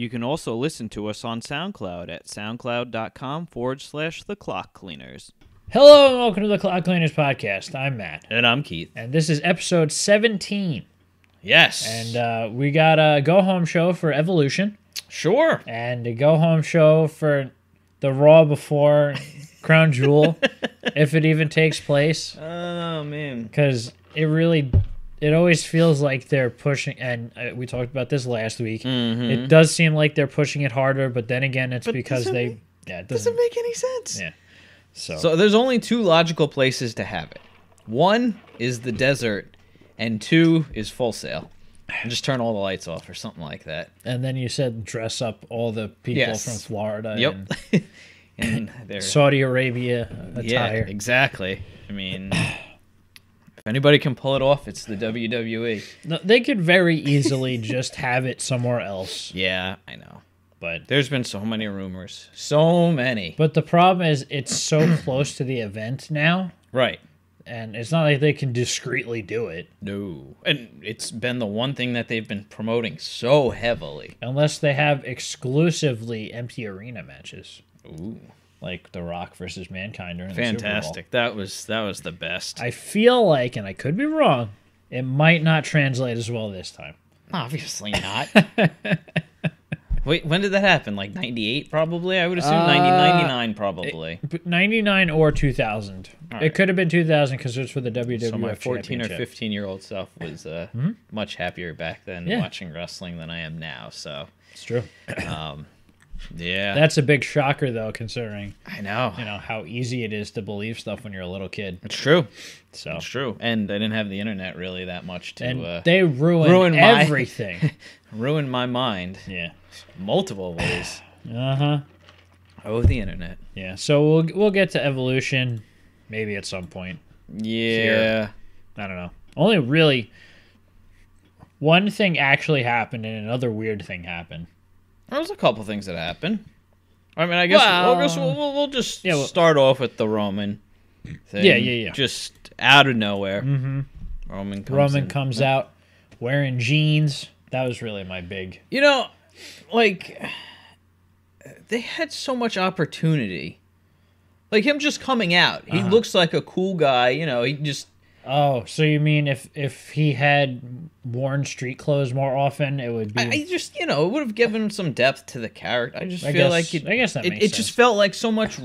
You can also listen to us on SoundCloud at soundcloud.com/theclockcleaners. Hello and welcome to the Clock Cleaners podcast. I'm Matt. And I'm Keith. And this is episode 17. Yes. And we got a go-home show for Evolution. Sure. And a go-home show for the Raw before Crown Jewel, if it even takes place. Oh, man. Because it really... It always feels like they're pushing, and we talked about this last week. Mm-hmm. It does seem like they're pushing it harder, but then again, it's because they... it doesn't make any sense. Yeah. So there's only two logical places to have it. One is the desert, and two is Full Sail. And just turn all the lights off or something like that. And then you said dress up all the people from Florida. Yep. And they're... Saudi Arabia attire. Yeah, exactly. I mean... If anybody can pull it off, it's the WWE. No, they could very easily just have it somewhere else. Yeah, I know. But there's been so many rumors. So many. But the problem is it's so close to the event now. Right. And it's not like they can discreetly do it. No. And it's been the one thing that they've been promoting so heavily. Unless they have exclusively empty arena matches. Ooh. Like The Rock versus Mankind during the Super Bowl. Fantastic. That was the best. I feel like, and I could be wrong, it might not translate as well this time. Obviously not. Wait, when did that happen? Like 98 probably? I would assume 99 probably. 99 or 2000. Right. It could have been 2000 because it was for the WWF. So my 14 or 15-year-old self was much happier back then watching wrestling than I am now. So it's true. Yeah. That's a big shocker, though, considering how easy it is to believe stuff when you're a little kid. It's true. So it's true. And they didn't have the internet really that much to... And they ruined everything. Ruined my mind. Yeah. Multiple ways. Uh-huh. Oh, the internet. Yeah. So we'll get to Evolution maybe at some point. Yeah. Here. I don't know. Only really... One thing actually happened and another weird thing happened. There was a couple things that happened. I mean, I guess we'll start off with the Roman thing. Yeah. Just out of nowhere. Mm-hmm. Roman comes out wearing jeans. That was really my big... You know, like, they had so much opportunity. Like, him just coming out. He looks like a cool guy. You know, he just... Oh, so you mean if he had worn street clothes more often, it would be... I just, it would have given some depth to the character. I guess that makes sense. It just felt like so much,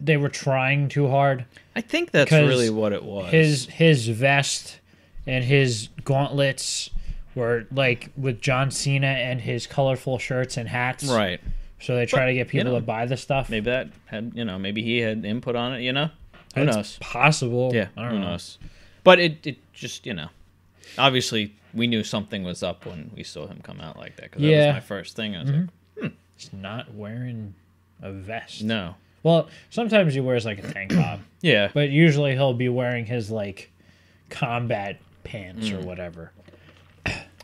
they were trying too hard. I think that's really what it was. His vest and his gauntlets were like with John Cena and his colorful shirts and hats. Right. So they try to get people to buy the stuff. Maybe that had, maybe he had input on it, Who knows? It's possible. Yeah, who knows? But it just, obviously we knew something was up when we saw him come out like that, because that was my first thing. I was like, he's not wearing a vest. No. Well, sometimes he wears like a tank top. Yeah. But usually he'll be wearing his like combat pants or whatever.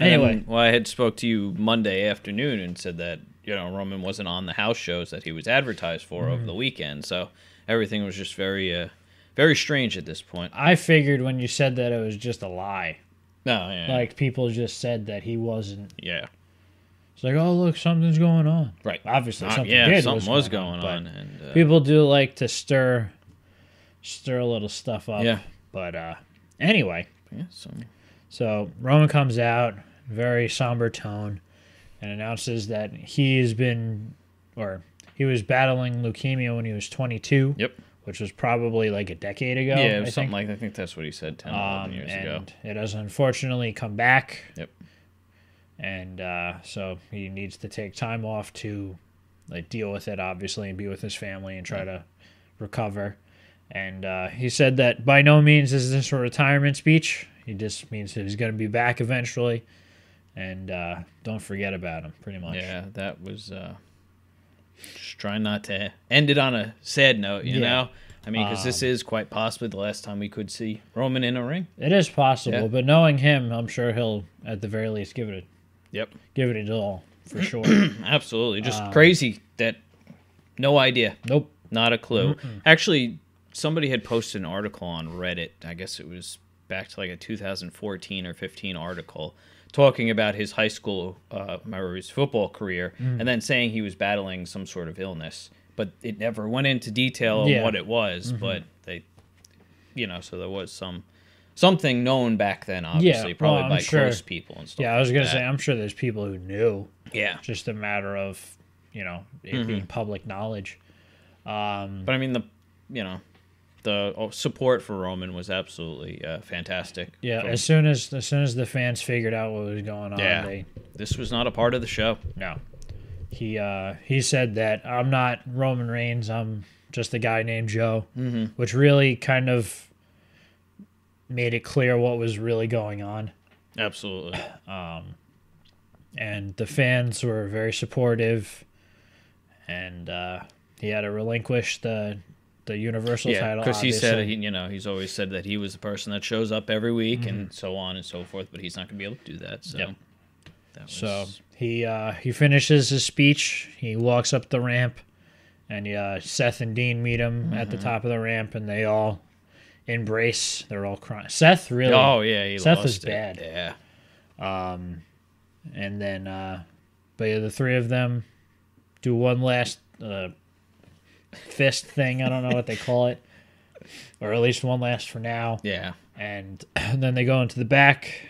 Anyway. Well, I had spoke to you Monday afternoon and said that, Roman wasn't on the house shows that he was advertised for over the weekend, so... Everything was just very, very strange at this point. I figured when you said that it was just a lie. No, yeah. Like, people just said that he wasn't. Yeah. It's like, oh, look, something's going on. Right. Obviously, something was going on. And, people do like to stir a little stuff up. Yeah. But anyway. Yeah, so Roman comes out, very somber tone, and announces that he was battling leukemia when he was 22. Yep. Which was probably like a decade ago. Yeah, it was something like that. I think that's what he said 10 11 years ago. It has unfortunately come back. Yep. And so he needs to take time off to like deal with it, obviously, and be with his family and try to recover. And he said that by no means is this a retirement speech. He just means that he's going to be back eventually. And don't forget about him, pretty much. Yeah, that was... Just try not to end it on a sad note, you know? I mean, because this is quite possibly the last time we could see Roman in a ring. It is possible, but knowing him, I'm sure he'll, at the very least, give it his all, for sure. Absolutely. Just crazy that no idea. Nope. Not a clue. Mm-mm. Actually, somebody had posted an article on Reddit. I guess it was back to like a 2014 or 15 article talking about his high school, his football career, and then saying he was battling some sort of illness. But it never went into detail on what it was, but they, you know, so there was something known back then, obviously, probably by close people and stuff. Yeah, I was going to say, I'm sure there's people who knew. Yeah. It's just a matter of, you know, it being public knowledge. But I mean, the support for Roman was absolutely fantastic. Yeah, as soon as the fans figured out what was going on, this was not a part of the show. No, he said that I'm not Roman Reigns, I'm just a guy named Joe, which really kind of made it clear what was really going on. Absolutely. And the fans were very supportive, and he had to relinquish the Universal title, because he said, he's always said that he was the person that shows up every week and so on and so forth, but he's not going to be able to do that. So, so he finishes his speech. He walks up the ramp, and Seth and Dean meet him at the top of the ramp, and they all embrace. They're all crying. Seth really. Oh yeah, Seth lost it. Bad. Yeah. And then, the three of them do one last fist thing, I don't know what they call it, or at least one last for now. Yeah. And then they go into the back,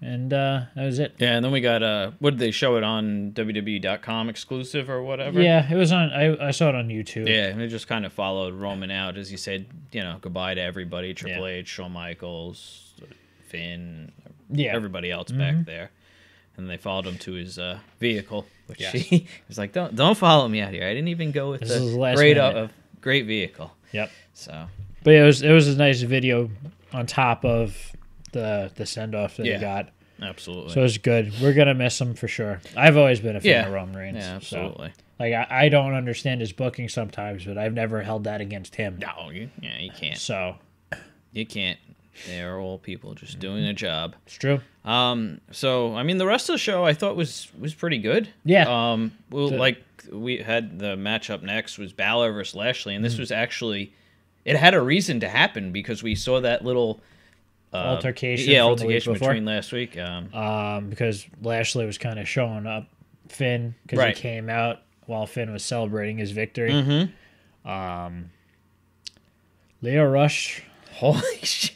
and that was it. Yeah, and then we got what did they show it on, WWE.com exclusive or whatever? Yeah, it was on. I saw it on YouTube. Yeah, and it just kind of followed Roman out as he said, goodbye to everybody, Triple H, Shawn Michaels, Finn, everybody else back there, and they followed him to his vehicle. Which he was like, don't follow me out here. I didn't even go with the great vehicle. Yep. So, but it was a nice video on top of the send off that he got. Absolutely. So it was good. We're gonna miss him for sure. I've always been a fan of Roman Reigns. Yeah, absolutely. So, like I don't understand his booking sometimes, but I've never held that against him. No, you can't. So you can't. They're all people just doing their job. It's true. So I mean, the rest of the show I thought was pretty good. Yeah. We had the matchup next was Balor versus Lashley, and this was actually, it had a reason to happen because we saw that little altercation. Yeah, altercation between last week. Because Lashley was kind of showing up Finn because he came out while Finn was celebrating his victory. Leo Rush, holy shit.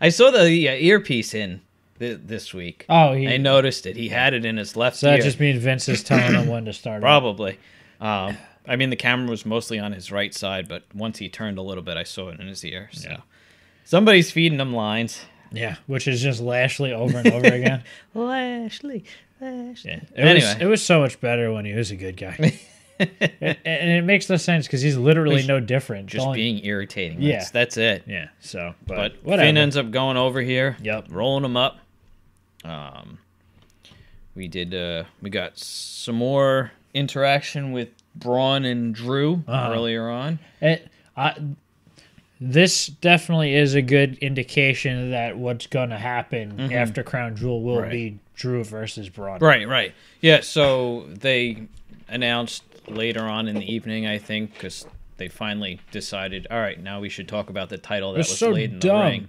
I saw the earpiece in this week. Oh, I noticed it. He had it in his left ear. So that just means Vince is telling him when to start. Probably. I mean, the camera was mostly on his right side, but once he turned a little bit, I saw it in his ear. So somebody's feeding him lines. Yeah, which is just Lashley over and over again. Lashley. Yeah. It was so much better when he was a good guy. And it makes no sense because he's literally no different. Just being irritating. Yeah. That's it. Yeah. So, but whatever. Finn ends up going over here. Yep. Rolling him up. We got some more interaction with Braun and Drew earlier on. This definitely is a good indication that what's going to happen after Crown Jewel will be Drew versus Braun. Right. Yeah, so they announced later on in the evening, I think, because they finally decided, all right, now we should talk about the title that was so laid in the ring.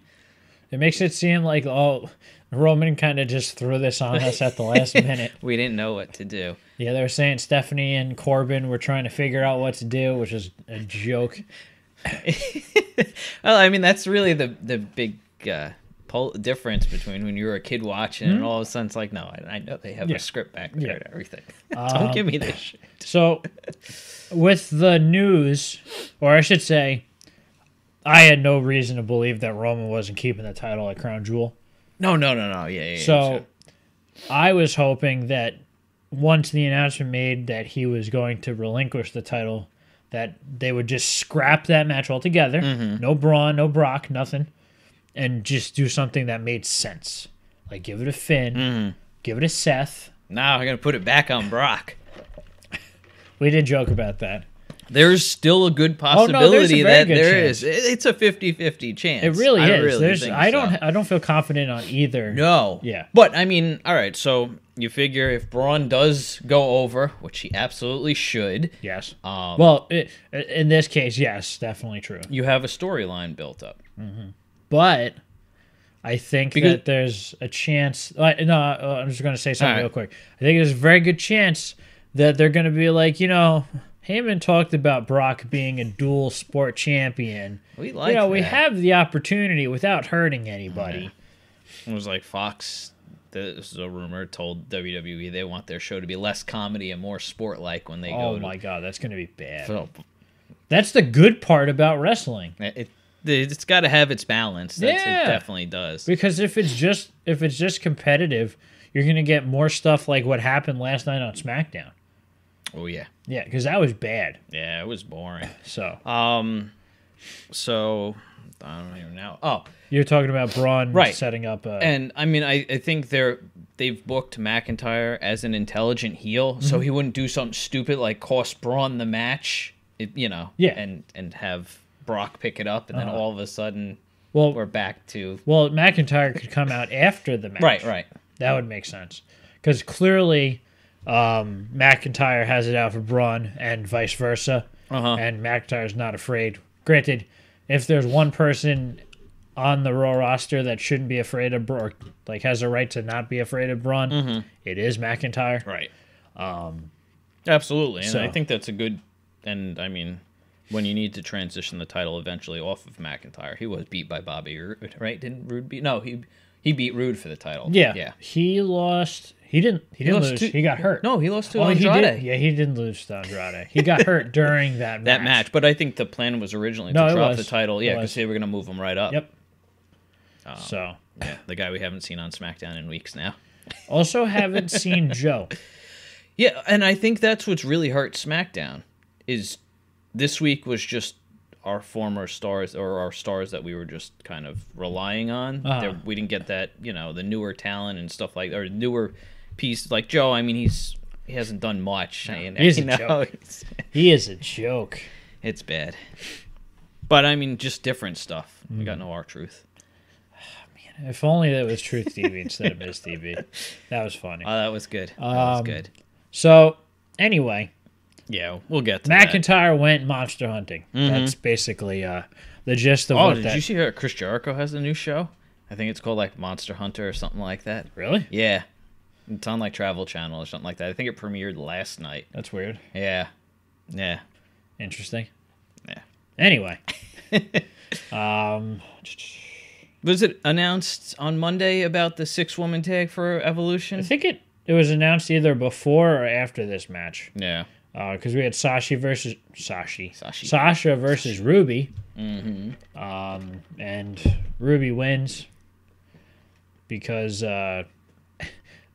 It makes it seem like, Roman kind of just threw this on us at the last minute. We didn't know what to do. Yeah, they were saying Stephanie and Corbin were trying to figure out what to do, which is a joke. Well, I mean, that's really the big difference between when you were a kid watching and all of a sudden it's like, no, I know they have a script back there and everything. Don't give me this shit. So with the news, or I should say, I had no reason to believe that Roman wasn't keeping the title at Crown Jewel. No. Yeah. So I was hoping that once the announcement made that he was going to relinquish the title, that they would just scrap that match altogether. No Braun, no Brock, nothing. And just do something that made sense. Like give it to Finn, give it to Seth. Now I'm going to put it back on Brock. We did joke about that. There's still a good possibility that there is. It's a 50-50 chance. It really is. I don't feel confident on either. No. Yeah. But, I mean, all right, so you figure if Braun does go over, which he absolutely should. Yes. In this case, yes, definitely true. You have a storyline built up. But I think that there's a chance. I'm just going to say something real quick. I think there's a very good chance that they're going to be like, you know, Heyman talked about Brock being a dual sport champion. We like that. We have the opportunity without hurting anybody. Yeah. It was like Fox, this is a rumor, told WWE they want their show to be less comedy and more sport-like when they go. Oh, my God. That's going to be bad. So, that's the good part about wrestling. It's got to have its balance. It definitely does. Because if it's just competitive, you're going to get more stuff like what happened last night on SmackDown. Oh yeah. Yeah, because that was bad. Yeah, it was boring. So I don't even know. Oh, you're talking about Braun setting up. And I mean, I think they've booked McIntyre as an intelligent heel, so he wouldn't do something stupid like cost Braun the match. And have Brock pick it up, and then all of a sudden, we're back to... Well, McIntyre could come out after the match. Right. That would make sense. Because clearly, McIntyre has it out for Braun and vice versa, and McIntyre's not afraid. Granted, if there's one person on the Raw roster that shouldn't be afraid of Braun, like has a right to not be afraid of Braun, it is McIntyre. Right. Absolutely. And I think that's a good... And, I mean... When you need to transition the title eventually off of McIntyre, he was beat by Bobby Roode, right? Didn't Roode beat? No, he beat Roode for the title. Yeah. He lost. He didn't lose. He got hurt. No, he lost to Andrade. He didn't lose to Andrade. He got hurt during that match. But I think the plan was originally to drop the title. Yeah, because they were going to move him right up. Yep. The guy we haven't seen on SmackDown in weeks now. Also, haven't seen Joe. Yeah, and I think that's what's really hurt SmackDown is. This week was just our former stars, or our stars that we were just kind of relying on. We didn't get that, the newer talent and stuff like, or newer piece like Joe. I mean, he hasn't done much. No, he's a joke. He is a joke. It's bad. But I mean, just different stuff. We got no R-Truth. Oh, man, if only that was Truth TV instead of Miss TV. That was funny. Oh, that was good. So anyway. Yeah, we'll get to that. McIntyre went monster hunting. That's basically the gist of what that... Oh, did you see how Chris Jericho has a new show? I think it's called, like, Monster Hunter or something like that. Really? Yeah. It's on, like, Travel Channel or something like that. I think it premiered last night. That's weird. Yeah. Interesting. Yeah. Anyway. Was it announced on Monday about the 6-woman tag for Evolution? I think it was announced either before or after this match. Yeah. Because we had Sasha versus Ruby, and Ruby wins because the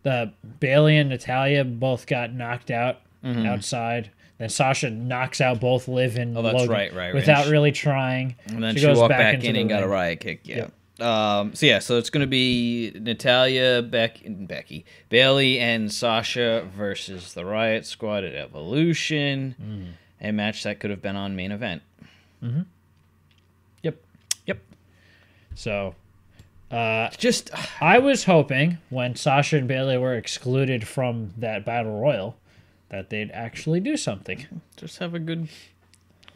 Bayley and Natalya both got knocked out outside. Then Sasha knocks out both Liv and Logan without really trying. And then she walked back in and got a riot kick. So it's going to be Natalya, Becky, Bayley, and Sasha versus the Riot Squad at Evolution, a match that could have been on Main Event. Yep. So, I was hoping when Sasha and Bayley were excluded from that Battle Royal that they'd actually do something. Just have a good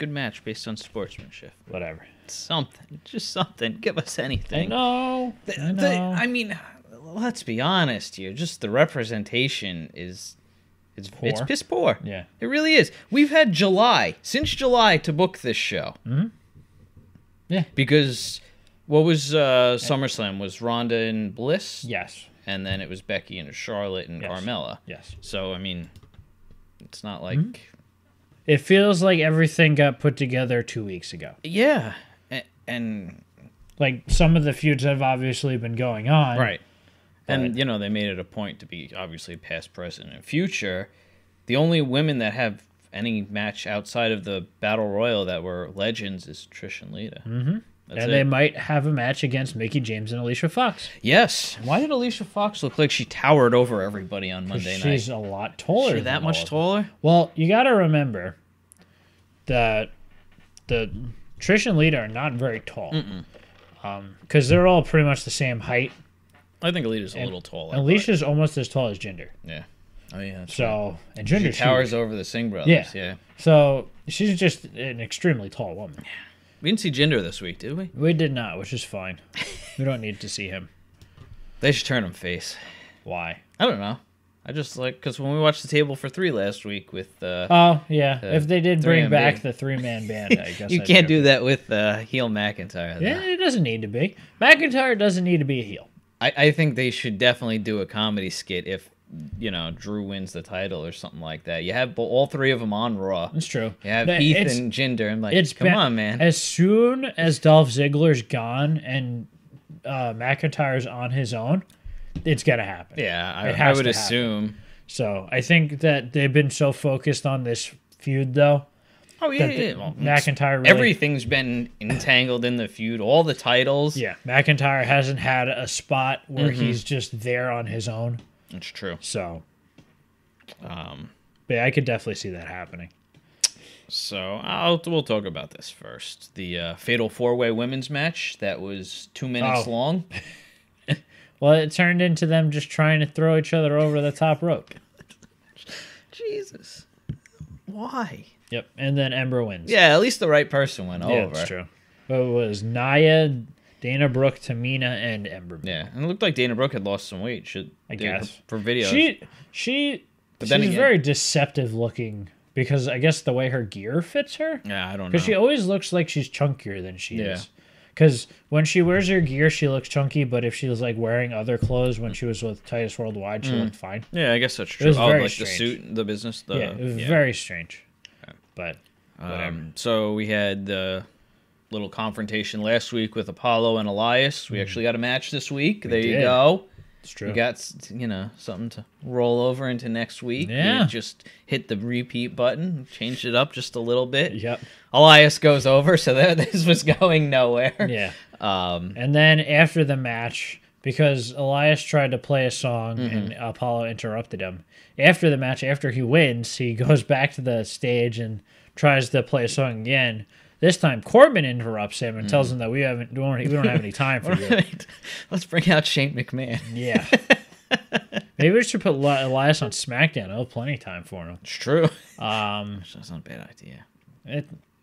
match based on sportsmanship. Whatever. Just something. Give us anything. I know. I mean, let's be honest here. Just the representation is poor. It's piss poor. Yeah, it really is. We've had since July to book this show. Yeah, because what was SummerSlam was Ronda and Bliss. Yes, and then it was Becky and Charlotte and Carmella. Yes. So I mean, it's not like it feels like everything got put together 2 weeks ago. Yeah. And like some of the feuds have obviously been going on. Right. And, they made it a point to be obviously past, present, and future. The only women that have any match outside of the Battle Royal that were legends is Trish and Lita. And they might have a match against Mickie James and Alicia Fox. Yes. Why did Alicia Fox look like she towered over everybody on Monday night? She's a lot taller. She's that much taller? Well, you got to remember that the... Trish and Lita are not very tall, because they're all pretty much the same height. I think Lita's a little taller. Alicia's almost as tall as Jinder. Yeah. Oh yeah. So and Jinder towers over the Singh brothers. Yeah. So she's just an extremely tall woman. Yeah. We didn't see Jinder this week, did we? We did not, which is fine. We don't need to see him. They should turn him face. Why? I don't know. I just like, because when we watched the Table for Three last week with... oh, yeah. If they did bring back the three-man band, I guess. You can't do that with heel McIntyre, though. Yeah, it doesn't need to be. McIntyre doesn't need to be a heel. I think they should definitely do a comedy skit if, you know, Drew wins the title or something like that. You have all three of them on Raw. That's true. You have Heath and Jinder. I'm like, come on, man. As soon as Dolph Ziggler's gone and McIntyre's on his own, it's going to happen. Yeah, I would assume. So I think that they've been so focused on this feud, though. Oh, yeah, yeah. Well, McIntyre really... Everything's been entangled in the feud. All the titles. Yeah, McIntyre hasn't had a spot where he's just there on his own. That's true. So, but yeah, I could definitely see that happening. So we'll talk about this first. The Fatal 4-Way Women's match that was 2 minutes long. Well, it turned into them just trying to throw each other over the top rope. Jesus. Why? Yep, and then Ember wins. Yeah, at least the right person went over. Yeah, that's true. But it was Nia, Dana Brooke, Tamina, and Ember. Yeah, and it looked like Dana Brooke had lost some weight. I guess. For videos. She's very deceptive looking because I guess the way her gear fits her. Yeah, I don't know. Because she always looks like she's chunkier than she is. Because when she wears her gear, she looks chunky, but if she was like wearing other clothes when she was with Titus Worldwide, she looked fine. Yeah, I guess that's true. It was very strange. The suit, the business. Yeah, it was very strange. But so we had the little confrontation last week with Apollo and Elias. We actually got a match this week. There you go. It's true. We got, you know, something to roll over into next week. Yeah. We just hit the repeat button, changed it up just a little bit. Yep. Elias goes over, so this was going nowhere. Yeah. And then after the match, because Elias tried to play a song and Apollo interrupted him. After the match, after he wins, he goes back to the stage and tries to play a song again. This time, Corbin interrupts him and tells him that we don't have any time for you. Let's bring out Shane McMahon. Yeah. Maybe we should put Elias on SmackDown. I'll have plenty of time for him. It's true. That's not a bad idea.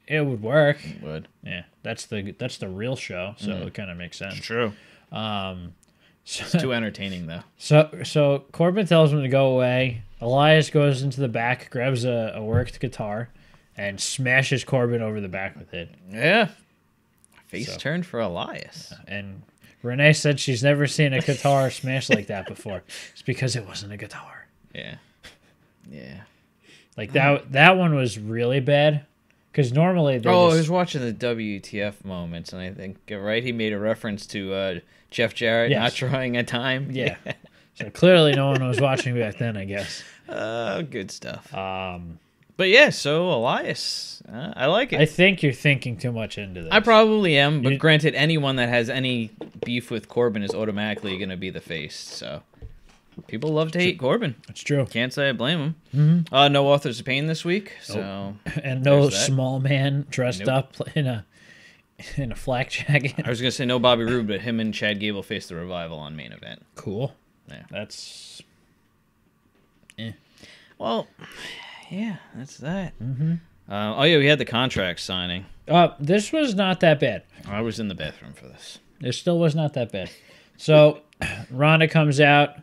It would work. It would. Yeah. That's the real show, so it kind of makes sense. It's true. It's too entertaining, though. So Corbin tells him to go away. Elias goes into the back, grabs a worked guitar, and smashes Corbin over the back with it. Yeah. Face turned for Elias. And Renee said she's never seen a guitar smash like that before. It's because it wasn't a guitar. Yeah. Yeah. Like, that one was really bad. Because normally... I was watching the WTF moments, and I think, right, he made a reference to Jeff Jarrett not trying a time. Yeah. So clearly no one was watching back then, I guess. Good stuff. But yeah, so Elias, I like it. I think you're thinking too much into this. I probably am, but granted, anyone that has any beef with Corbin is automatically going to be the face, so... People love to hate Corbin. That's true. Can't say I blame him. No Authors of Pain this week, so and no small man dressed up in a flak jacket. I was gonna say no Bobby Roode, but him and Chad Gable faced the Revival on Main Event. Cool. Yeah. That's. Eh. Well, yeah, that's that. Oh yeah, we had the contract signing. This was not that bad. I was in the bathroom for this. It still was not that bad. So, Ronda comes out.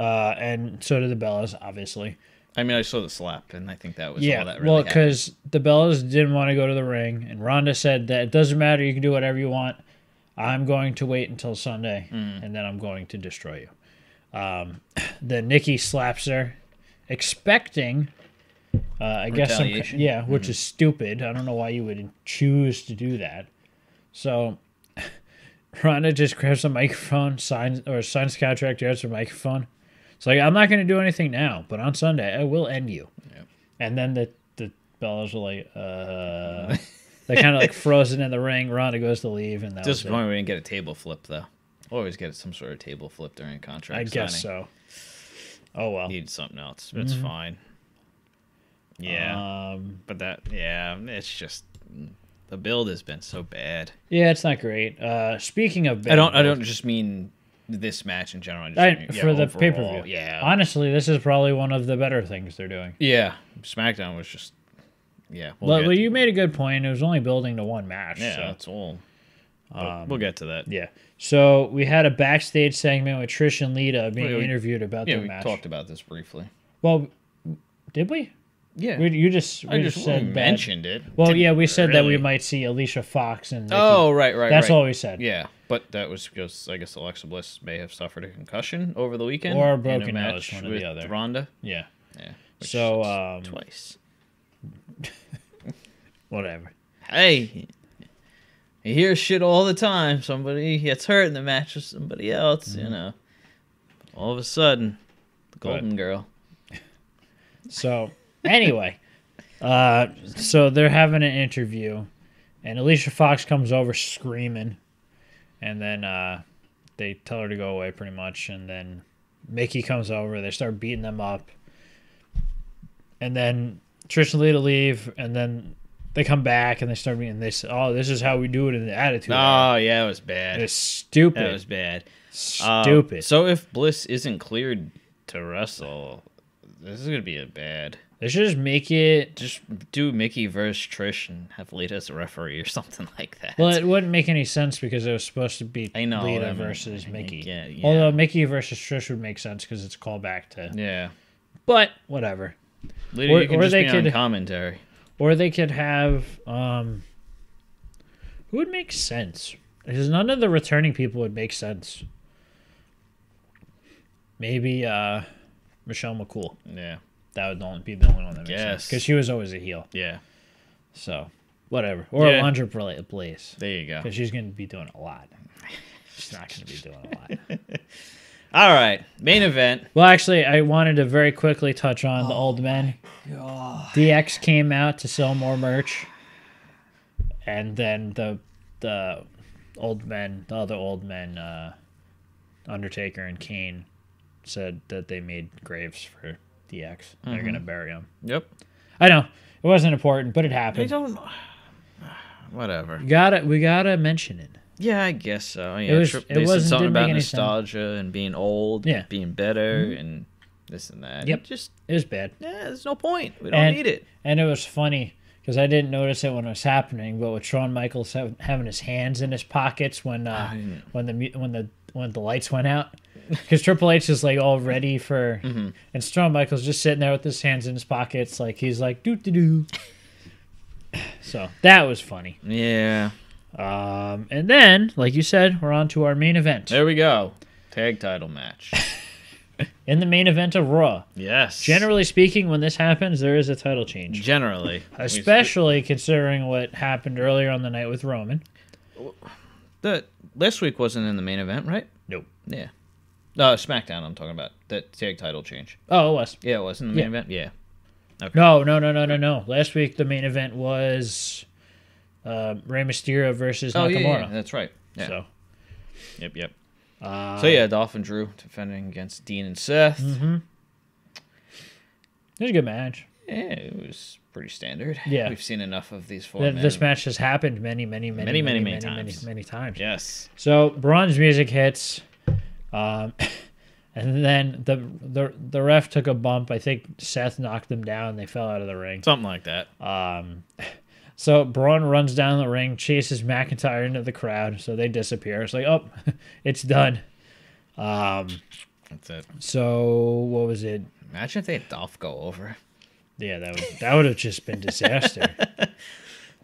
And so did the Bellas, obviously. I mean, I saw the slap, and I think that was all that really happened. Yeah, well, because the Bellas didn't want to go to the ring, and Ronda said that it doesn't matter, you can do whatever you want. I'm going to wait until Sunday, and then I'm going to destroy you. Then Nikki slaps her, expecting, I guess, which is stupid. I don't know why you would choose to do that. So... Ronda just grabs the microphone, signs the contract, grabs her microphone. It's like, I'm not going to do anything now, but on Sunday, I will end you. Yeah. And then the Bellas were like, they're kind of like frozen in the ring. Ronda goes to leave. And that was it. Disappointing we didn't get a table flip, though. Always get some sort of table flip during a contract signing, I guess. Oh, well. Need something else. It's fine. Yeah. But that, it's just... The build has been so bad. Yeah, it's not great. Speaking of bad, I don't just mean this match in general. I just mean, for the pay-per-view. Yeah. Honestly, this is probably one of the better things they're doing. Yeah. SmackDown was just Yeah. Well, you made a good point. It was only building to one match. Yeah, so. That's all. We'll get to that. Yeah. So we had a backstage segment with Trish and Lita being interviewed about the match. Yeah, we talked about this briefly. Well, did we? Yeah. We just mentioned it. Well, yeah, we said that we might see Alicia Fox. And Nikki. Oh, right. That's all we said. Yeah, but that was because, I guess, Alexa Bliss may have suffered a concussion over the weekend. Or a broken nose, one or the other. Ronda. Yeah. Yeah. So, twice. Whatever. Hey. You hear shit all the time. Somebody gets hurt in the match with somebody else, you know. All of a sudden, the golden girl. So... Anyway, so they're having an interview, and Alicia Fox comes over screaming, and then they tell her to go away pretty much, and then Mickey comes over, they start beating them up, and then Trish and Lita leave, and then they come back, and they start beating this. Oh, this is how we do it in the Attitude Era. Oh, yeah, it was bad. It's stupid. That was bad. Stupid. So if Bliss isn't cleared to wrestle, this is going to be a bad... They should just make it... Just do Mickey versus Trish and have Lita as a referee or something like that. Well, it wouldn't make any sense because it was supposed to be Lita versus Mickey. Yeah. Although Mickey versus Trish would make sense because it's a callback to... Yeah. But, whatever. Lita, you can just be on commentary. Or they could have... Who would make sense? Because none of the returning people would make sense. Maybe, Michelle McCool. Yeah. That would be the only one that makes sense. Because she was always a heel. Yeah. So, whatever. Or Alondra Blaze. There you go. Because she's going to be doing a lot. She's not going to be doing a lot. All right. Main event. Well, actually, I wanted to very quickly touch on the old men. God. DX came out to sell more merch. And then the old men, the other old men, Undertaker and Kane, said that they made graves for... DX. They're gonna bury him. Yep. I know it wasn't important, but it happened. Whatever. We gotta mention it. Yeah, I guess so. Yeah, it wasn't something about nostalgia and being old, and being better, and this and that. Yep. It was bad. Yeah, there's no point. We don't need it. And it was funny because I didn't notice it when it was happening, but with Shawn Michaels having his hands in his pockets when the lights went out. Because Triple H is like all ready for, and Shawn Michaels just sitting there with his hands in his pockets, like he's like doo doo doo. So that was funny. Yeah. And then, like you said, we're on to our main event. There we go. Tag title match. In the main event of Raw. Yes. Generally speaking, when this happens, there is a title change. Generally, especially considering what happened earlier on the night with Roman. The last week wasn't in the main event, right? Nope. Yeah. SmackDown, I'm talking about. That tag title change. Oh, it was. Yeah, it was in the main event? Yeah. Okay. No. Last week, the main event was Rey Mysterio versus Nakamura. Yeah, that's right. Yeah. So. Yep. Dolph and Drew defending against Dean and Seth. It was a good match. Yeah, it was pretty standard. Yeah. We've seen enough of these four men. This match has happened many, many times. Yes. So, Braun's music hits... and then the ref took a bump. I think Seth knocked them down. They fell out of the ring. Something like that. So Braun runs down the ring, chases McIntyre into the crowd. So they disappear. It's like, oh, it's done. That's it. So what was it? Imagine if they had Dolph go over. Yeah, that would have just been disaster.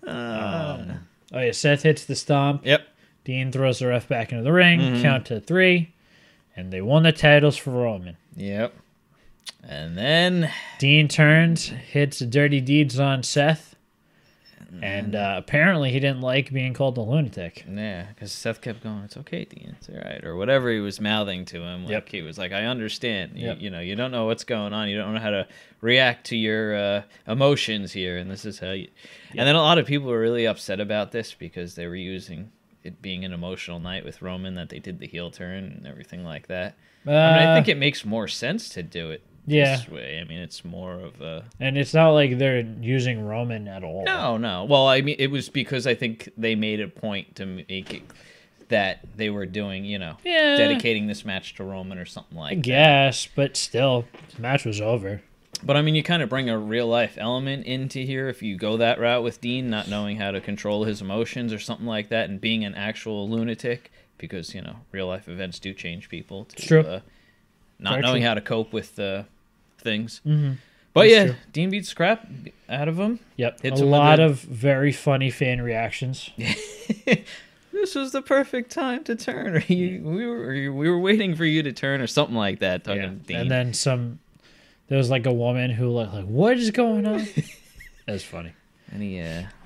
Seth hits the stomp. Yep. Dean throws the ref back into the ring. Count to 3. And they won the titles for Roman. Yep. And then... Dean turns, hits dirty deeds on Seth. And apparently he didn't like being called a lunatic. Yeah, because Seth kept going, it's okay, Dean, it's all right. Or whatever he was mouthing to him. Like, he was like, I understand. You know, you don't know what's going on. You don't know how to react to your emotions here. And this is how you... Yep. And then a lot of people were really upset about this because they were using... it being an emotional night with Roman, that they did the heel turn and everything like that. I think it makes more sense to do it this way. I mean, it's more of a... And it's not like they're using Roman at all. No. Well, I mean, it was because I think they made a point to make it that they were doing, dedicating this match to Roman or something like that. I guess, but still, the match was over. But I mean, you kind of bring a real life element into here if you go that route with Dean not knowing how to control his emotions or something like that, and being an actual lunatic, because, you know, real life events do change people to not knowing how to cope with things. Mm-hmm. But That's true. Dean beats crap out of him. Yep. Hits a lot of very funny fan reactions. This was the perfect time to turn, or we were waiting for you to turn, or something like that. Talking to Dean. And then some. There was like a woman who like what is going on? That was funny. And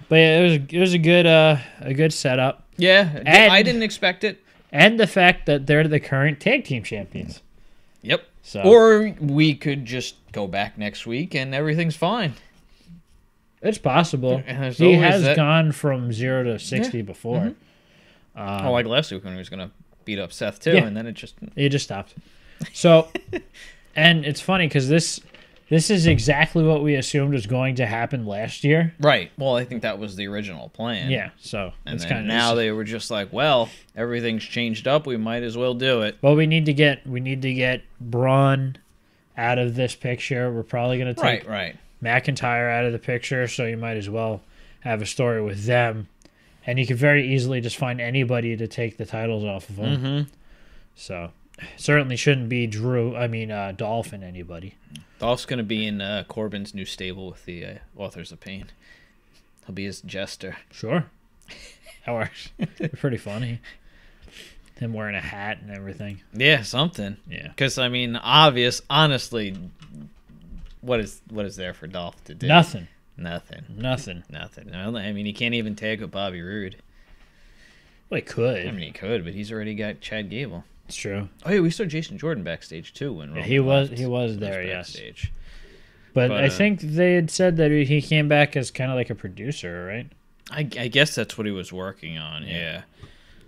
but yeah, it was a good setup. Yeah, and I didn't expect it. And the fact that they're the current tag team champions. Yep. So. Or we could just go back next week and everything's fine. It's possible. He has gone from 0 to 60 before. Mm-hmm. Like last week when he was going to beat up Seth too, and then it just stopped. So, and it's funny because this is exactly what we assumed was going to happen last year. Right. Well, I think that was the original plan. Yeah. So and then now they were just like, well, everything's changed up. We might as well do it. Well, we need to get Braun out of this picture. We're probably going to take McIntyre out of the picture. So you might as well have a story with them, and you could very easily just find anybody to take the titles off of them. Mm-hmm. So. Certainly shouldn't be Dolph and anybody. Dolph's going to be in Corbin's new stable with the Authors of Pain. He'll be his jester. Sure. That works. Pretty funny. Him wearing a hat and everything. Yeah, something. Yeah. Because, I mean, honestly, what is there for Dolph to do? Nothing. I mean, he can't even tag with Bobby Roode. Well, he could. I mean, he could, but he's already got Chad Gable. It's true. Oh yeah, we saw Jason Jordan backstage too when Roman he was there, backstage. But I think they had said that he came back as kind of like a producer, right? I guess that's what he was working on. Yeah.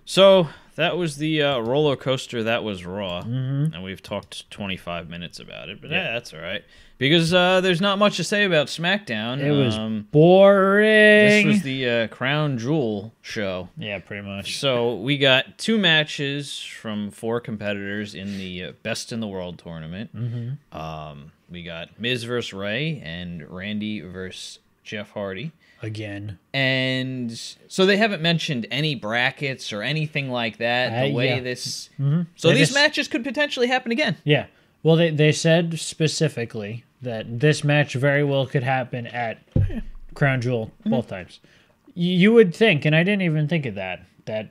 So that was the roller coaster that was Raw, and we've talked 25 minutes about it. But yeah, that's all right because there's not much to say about SmackDown. It was boring. This was the Crown Jewel show. Yeah, pretty much. So we got 2 matches from 4 competitors in the Best in the World tournament. Mm-hmm. We got Miz versus Rey and Randy versus Jeff Hardy. Again. And so they haven't mentioned any brackets or anything like that. So these matches could potentially happen again. Yeah. Well, they said specifically that this match very well could happen at Crown Jewel both times. You would think, and I didn't even think of that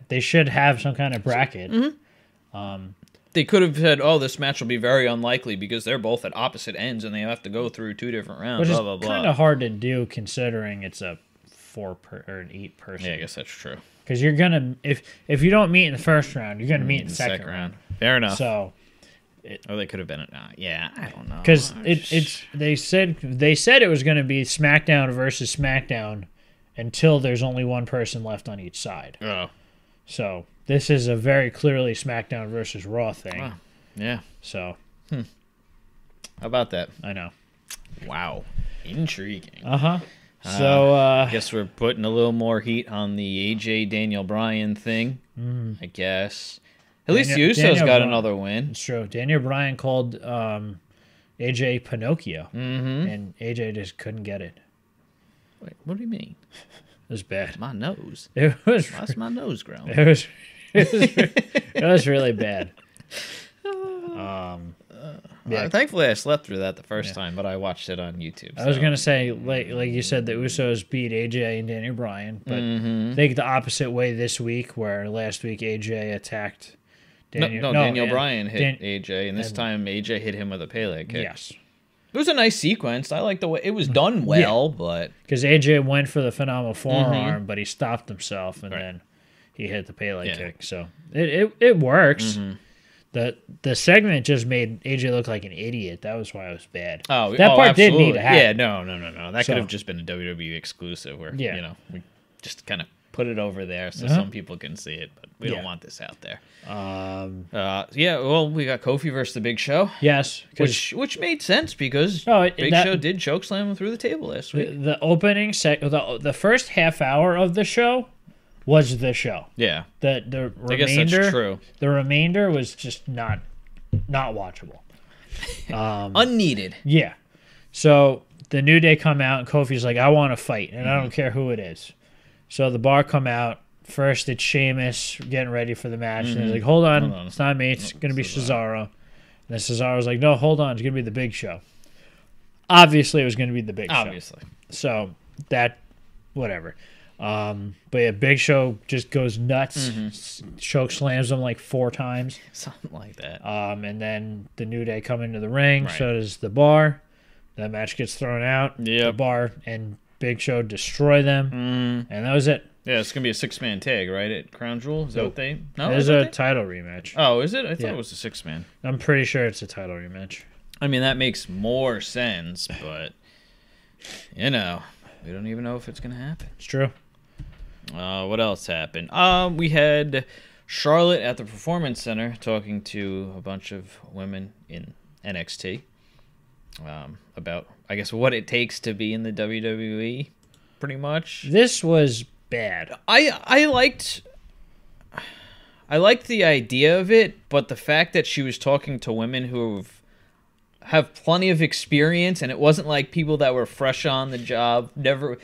they should have some kind of bracket. Mm-hmm. They could have said, oh, this match will be very unlikely because they're both at opposite ends and they have to go through 2 different rounds, which is kind of hard to do considering it's a 4 or an 8 person. Yeah, I guess that's true. Because you're going to, if you don't meet in the first round, you're going to meet in the second round. Fair enough. So, they could have been at, I don't know. Because they said it was going to be SmackDown versus SmackDown until there's only 1 person left on each side. Oh. So. This is a very clearly SmackDown versus Raw thing. Wow. Yeah. So. How about that? I know. Wow. Intriguing. Uh-huh. So, I guess we're putting a little more heat on the AJ Daniel Bryan thing, I guess. At least the Usos got another win. It's true. Daniel Bryan called AJ Pinocchio, and AJ just couldn't get it. Wait, what do you mean? It was bad. My nose. It was. Why's my nose growing? It was really bad. Thankfully, I slept through that the first time, but I watched it on YouTube. So. I was gonna say, like you said, the Usos beat AJ and Daniel Bryan, but they get the opposite way this week, where last week AJ attacked Daniel. Bryan hit AJ, and this time AJ hit him with a Bayley kick. Yes. It was a nice sequence. I liked the way it was done well, but because AJ went for the phenomenal forearm, but he stopped himself, and then he hit the Bayley kick. So it works. Mm-hmm. The segment just made AJ look like an idiot. That was why it was bad. Oh, that part did need to happen. Yeah, no. That could have just been a WWE exclusive where we just kind of put it over there so some people can see it, but we don't want this out there. Well, we got Kofi versus the Big Show. Yes. Which made sense because Big Show did chokeslam him through the table last week. The opening the first half hour of the show was the show. Yeah. The remainder, I guess that's true. The remainder was just not watchable. Unneeded. Yeah. So the New Day come out, and Kofi's like, I want to fight, and I don't care who it is. So the Bar come out. First, it's Sheamus getting ready for the match. And they're like, hold on. It's not me. It's going to be Cesaro. And then Cesaro's like, no, hold on. It's going to be the Big Show. Obviously, it was going to be the Big Show. Obviously. So that, whatever. But yeah, Big Show just goes nuts. Choke slams him like 4 times. Something like that. And then the New Day come into the ring. Right. So does the Bar. That match gets thrown out. Yeah. The Bar and Big Show destroy them. And that was it. Yeah, it's going to be a 6-man tag, right, at Crown Jewel? Is that what they... No, there's a title rematch. Oh, is it? I thought it was a 6-man. I'm pretty sure it's a title rematch. I mean, that makes more sense, but, you know, we don't even know if it's going to happen. It's true. What else happened? We had Charlotte at the Performance Center talking to a bunch of women in NXT about, I guess, what it takes to be in the WWE, pretty much. This was... bad. I liked the idea of it, but the fact that she was talking to women who have plenty of experience, and it wasn't like people that were fresh on the job,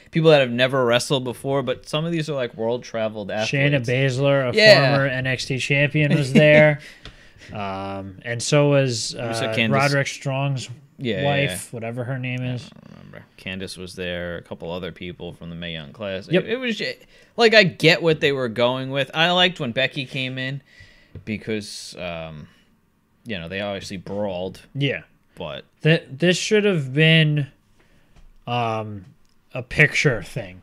people that have never wrestled before, but some of these are like world traveled athletes. Shayna Baszler, former NXT champion, was there. And so was Roderick Strong's wife, whatever her name is. I don't remember. Candace was there. A couple other people from the Mae Young class. Yep. It was just, like, I get what they were going with. I liked when Becky came in because, you know, they obviously brawled. Yeah, but this should have been a picture thing.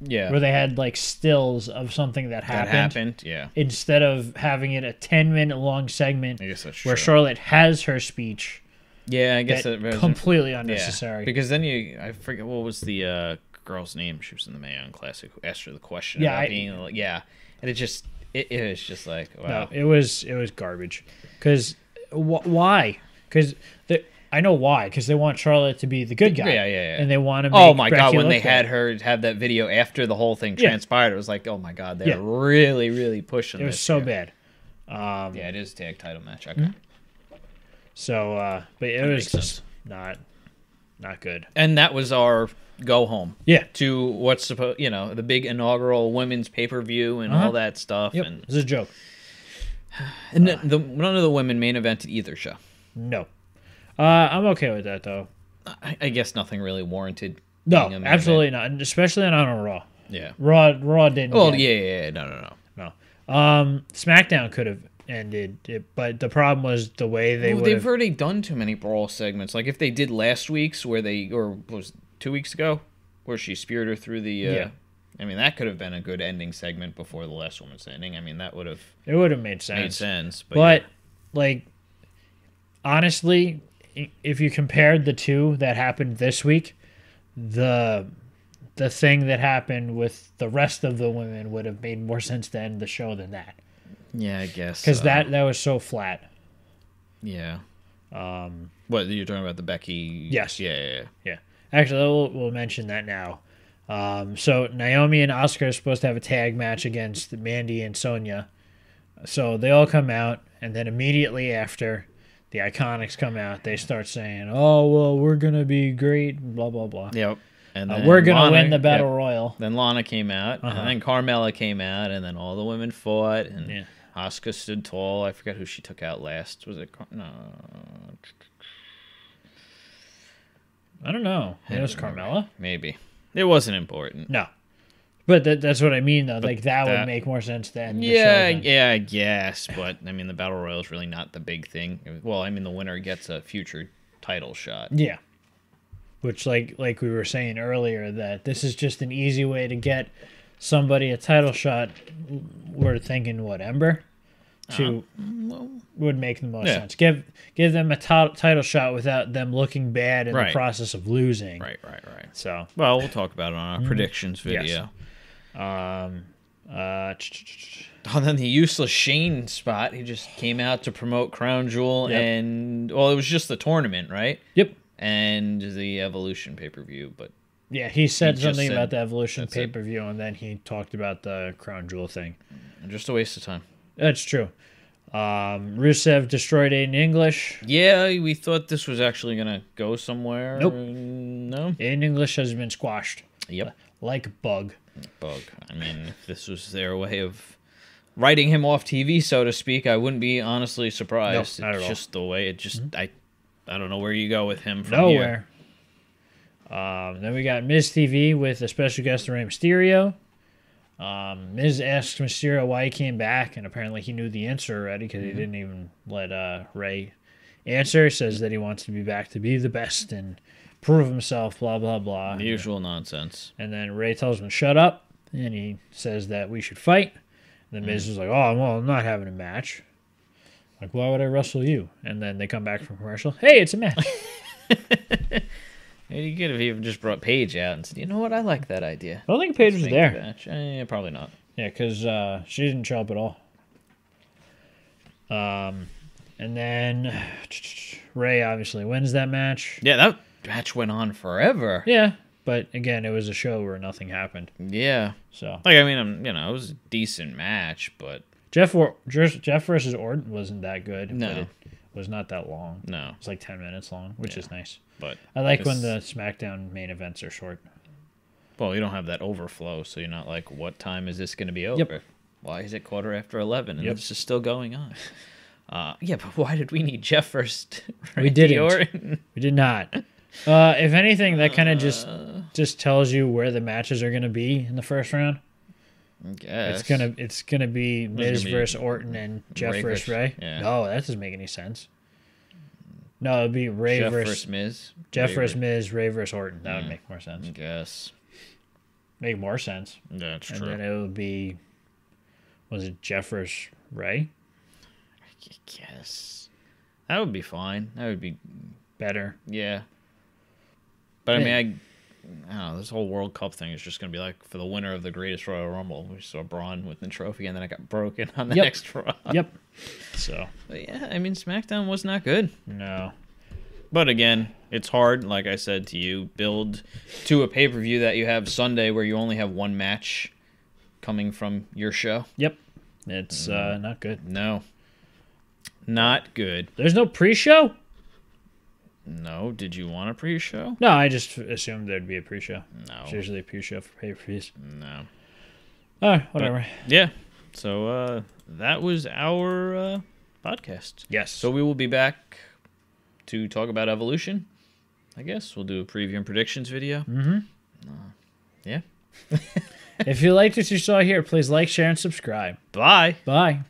Yeah, where they had like stills of something that happened. Yeah, instead of having it a 10-minute long segment where Charlotte has her speech. Yeah, I guess that completely unnecessary. Yeah, because then I forget what was the girl's name. She was in the Mae Young Classic. Who asked her the question. Yeah, and it was just like, wow. No, it was garbage. Because why? Because I know why. Because they want Charlotte to be the good guy. Yeah. And they want to. Oh my God! When they had her have that video after the whole thing transpired, it was like, oh my God, they're really, really pushing. It was so bad. Yeah, it is a tag title match. Okay. Mm-hmm. So, but it was just not good. And that was our go home. Yeah. To what's supposed, you know, the big inaugural women's pay-per-view and all that stuff. Yep. And it was a joke. And none of the women main evented either show. No. I'm okay with that, though. I guess nothing really warranted. No, absolutely not. Especially not on Raw. Yeah. Raw didn't. Oh, yeah. No. SmackDown could have ended it, but the problem was the way they've already done too many brawl segments. Like if they did last week's, was 2 weeks ago, where she speared her through the I mean, that could have been a good ending segment before the last woman's ending. I mean, that would have made sense. But like, honestly, if you compared the two that happened this week, the thing that happened with the rest of the women would have made more sense to end the show than that. Yeah, I guess. Because that was so flat. Yeah. What, you're talking about the Becky... Yes. Yeah. Actually, we'll mention that now. So Naomi and Oscar are supposed to have a tag match against Mandy and Sonya. So they all come out, and then immediately after, the Iconics come out. They start saying, oh, well, we're going to be great, blah, blah, blah. Yep. And then we're going to win the Battle Royal. Then Lana came out, and then Carmella came out, and then all the women fought, and... Yeah. Asuka stood tall. I forgot who she took out last. Was it... No. I don't know. It was Carmella? Maybe. It wasn't important. No. But that's what I mean, though. But like, that would make more sense than the show. Yeah, I guess. But, I mean, the Battle Royal is really not the big thing. Well, I mean, the winner gets a future title shot. Yeah. Which, like we were saying earlier, that this is just an easy way to get somebody a title shot. We're thinking, what, Ember? Would make the most sense. Give them a title shot without them looking bad in the process of losing. Right. So, well, we'll talk about it on our predictions video. Yes. And then the useless Shane spot. He just came out to promote Crown Jewel, and well, it was just the tournament, right? Yep. And the Evolution pay-per-view, but. Yeah, he said something about the Evolution pay-per-view, and then he talked about the Crown Jewel thing. Just a waste of time. That's true. Rusev destroyed Aiden English. Yeah, we thought this was actually going to go somewhere. Nope. No. Aiden English has been squashed. Yep. Like Bug. Bug. I mean, if this was their way of writing him off TV, so to speak, I wouldn't be honestly surprised. Nope, not at all. Just the way it just... Mm-hmm. I don't know where you go with him from Nowhere. Here. Then we got Miz TV with a special guest, Rey Mysterio. Miz asked Mysterio why he came back, and apparently he knew the answer already because he didn't even let Rey answer. He says that he wants to be back to be the best and prove himself, blah, blah, blah. The usual nonsense. And then Rey tells him to shut up, and he says that we should fight. And then Miz was like, oh, well, I'm not having a match. Like, why would I wrestle you? And then they come back from commercial. Hey, it's a match. You could have even just brought Paige out and said, you know what? I like that idea. I don't think Paige was there. Eh, probably not. Yeah, because she didn't show up at all. And then Rey obviously wins that match. Yeah, that match went on forever. Yeah, but again, it was a show where nothing happened. Yeah. So, like, I mean, you know, it was a decent match, but... Jeff versus Orton wasn't that good. No. But it was not that long. No. It's like 10 minutes long, which is nice. But I like when the SmackDown main events are short. Well, you don't have that overflow, so you're not like, what time is this going to be over? Yep. Why is it 11:15? And this is still going on. Yeah, but why did we need Jeff first? We didn't. Orton? We did not. If anything, that kind of just tells you where the matches are going to be in the first round. I guess. It's gonna be Miz versus Orton and Jeff versus Rey. Yeah. No, that doesn't make any sense. No, it'd be Rey versus Miz. Jeff versus Miz, Rey versus Orton. That would make more sense. I guess. Make more sense. That's true. And then it would be, was it Jeff versus Rey? I guess. That would be fine. That would be better. Yeah. But I mean, I don't know, this whole World Cup thing is just going to be like for the winner of the greatest Royal Rumble. We saw Braun with the trophy, and then it got broken on the next Raw. Yep. So. But yeah, I mean, SmackDown was not good. No. But again, it's hard, like I said to you, build to a pay-per-view that you have Sunday where you only have one match coming from your show. Yep. It's not good. No. Not good. There's no pre-show? No, did you want a pre-show? No, I just assumed there'd be a pre-show. No. It's usually a pre-show for pay-per-views. No. All right, whatever. But, yeah, so that was our podcast. Yes. So we will be back to talk about Evolution, I guess. We'll do a preview and predictions video. Mm-hmm. Yeah. If you liked what you saw here, please like, share, and subscribe. Bye. Bye.